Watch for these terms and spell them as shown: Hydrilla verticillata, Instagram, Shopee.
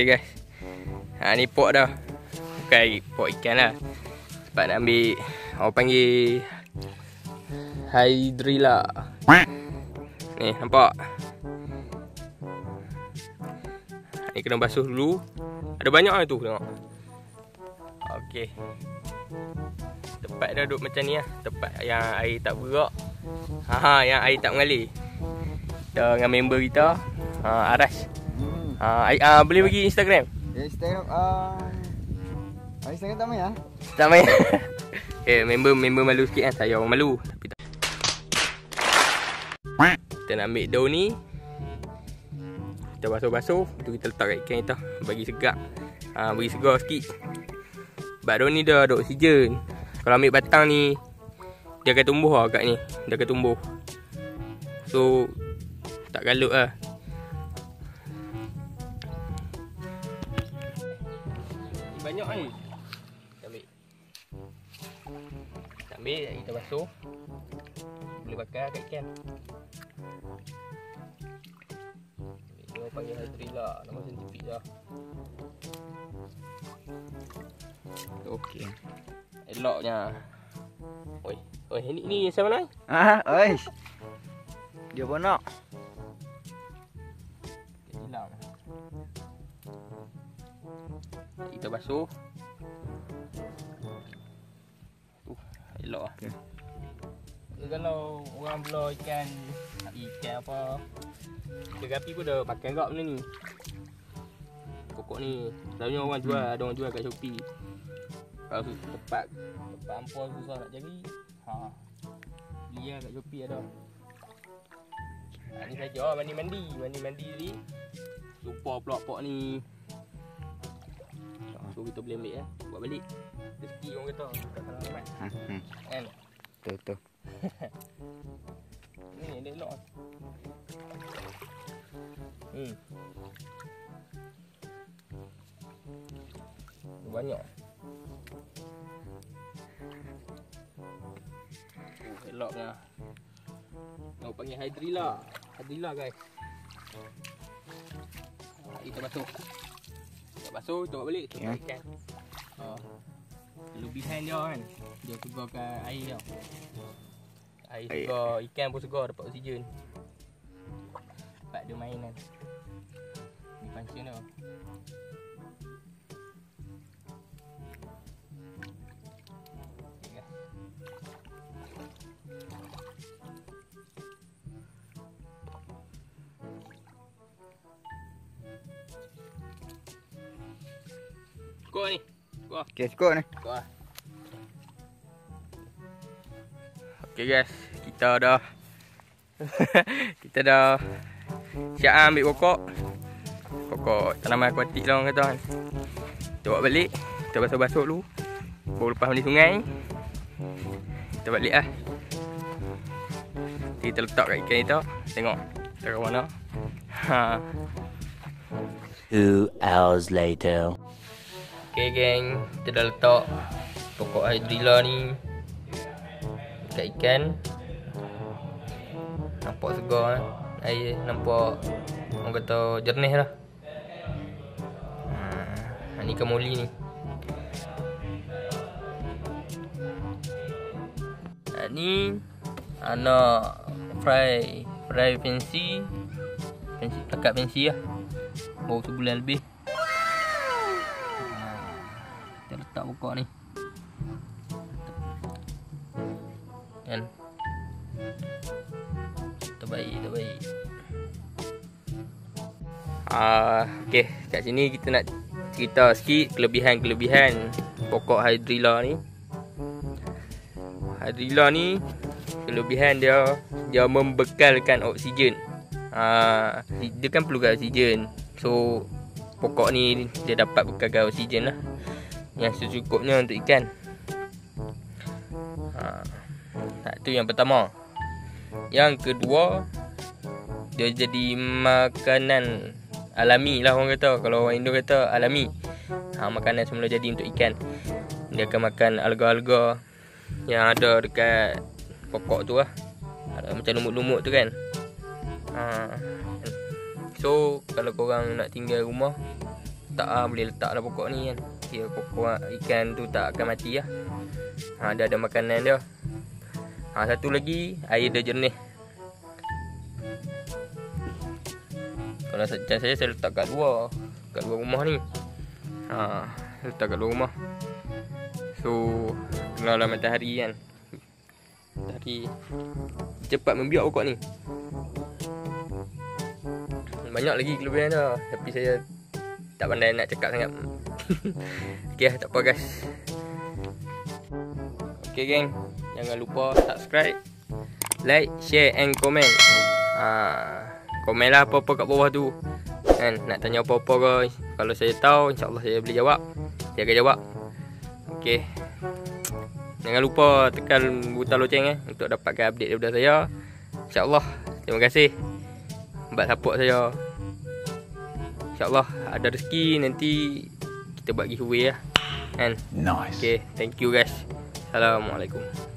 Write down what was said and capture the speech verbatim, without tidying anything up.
Okey guys, ha, ni pok dah. Bukan pok ikan lah, sebab nak ambil, orang panggil Hydrilla. Ni nampak, ni kena basuh dulu. Ada banyak lah tu, tengok. Okey, tepat dah duduk macam ni lah. Tepat yang air tak bergerak, ha, yang air tak mengalir. Kita dengan member kita, ha, Arash. Ha, uh, boleh bagi Instagram? Instagram uh, Instagram tak main lah. Tak main. Eh, member member malu sikit kan. Saya orang malu. Tapi tak. Kita nak ambil daun ni, kita basuh-basuh, tu kita letak kat ikan kita, bagi segar. Ha, bagi segar sikit. Sebab daun ni dah ada oksigen. Kalau ambil batang ni, dia akan tumbuh lah kat ni. Dia akan tumbuh. So tak galut lah. Banyak kan? Kita ambil, kita ambil, kita basuh, boleh bakar kat ikan. Kita panggil Hydrilla, nama saintifik dah. Okey, eloknya. Oi, oi, ni ni yang mana? Ah, oi. Dia bonak. Hilang. Kita basuh. Uh, elok ah. Okay. Kalau orang belah ikan, ikan apa, dia gapi pun dah pakai gak benda ni. Pokok ni selalunya orang jual, hmm. ada orang jual kat Shopee. Kalau tu tempat tempat ampun susah nak cari. Ha. Dia kat Shopee ada. Ha, ni saja mandi-mandi, mandi-mandi ni. Lupa pula pok ni. So kita boleh ambil lah, ya. Buat balik. Rezeki orang kata, tak salah dapat. Hmm. Kan? Betul-betul. Ni dia elok. Hmm. Banyak. Oh, elok lah. Nak panggil Hydrilla. Hydrilla guys. Kita basuh. Basuh, bawa balik, tutup ikan. Ha. Lebihan dia kan. Dia segarkan air tau. Air segar, ikan pun segar, dapat oksigen. Dapat dia main kan. Ni pancing tau. Cukup ni. Cukup. Okey, cukup ni. Cukup lah. Okey guys, kita dah kita dah siap ambil pokok. Pokok tanaman akuatik lah orang kata kan. Kita bawa balik, kita basuh-basuh dulu. Baru lepas mandi sungai, kita balik lah. Kita letak kat ikan kita, tengok cara warna. Ha. Two hours later. Okay geng, kita dah letak pokok Hydrilla ni dekat ikan. Nampak segar kan? Air nampak, orang kata jernih lah. Ha, ni kamoli ni. Ha, ni anak fry, fry fancy, fancy dekat fancy lah. Baru sebulan lebih. Letak pokok ni kan, terbaik terbaik. Ah, okey, kat sini kita nak cerita sikit kelebihan-kelebihan pokok Hydrilla ni. Hydrilla ni kelebihan dia, dia membekalkan oksigen. Ah, dia kan perlukan oksigen. So pokok ni dia dapat bekalkan oksigen lah, yang secukupnya untuk ikan. Ha, itu yang pertama. Yang kedua, dia jadi makanan alami lah orang kata. Kalau orang Indo kata alami, ha, makanan semula jadi untuk ikan. Dia akan makan alga-alga yang ada dekat pokok tu lah, macam lumut-lumut tu kan. Ha. So kalau korang nak tinggal rumah, letak lah, boleh letak lah pokok ni kan. Kira pokok ikan tu tak akan mati lah. Ha, dia ada makanan dia. Ha, satu lagi air dia jernih. Kalau macam saya, saya letak kat luar, kat luar rumah ni. Ha, letak kat luar rumah. So kenalah matahari kan, matahari cepat membiak pokok ni. Banyak lagi kelebihan dia, tapi saya tak pandai nak cakap sangat. Ok lah, tak apa guys. Ok geng, jangan lupa subscribe, like, share and comment. Haa, komen lah apa-apa kat bawah tu kan. Nak tanya apa-apa ke, kalau saya tahu insyaAllah saya boleh jawab, saya akan jawab. Ok, jangan lupa tekan butang loceng eh, untuk dapatkan update daripada saya, insyaAllah. Terima kasih buat support saya. InsyaAllah ada rezeki nanti kita buat giveaway lah kan. Nice. Okay, thank you guys. Assalamualaikum.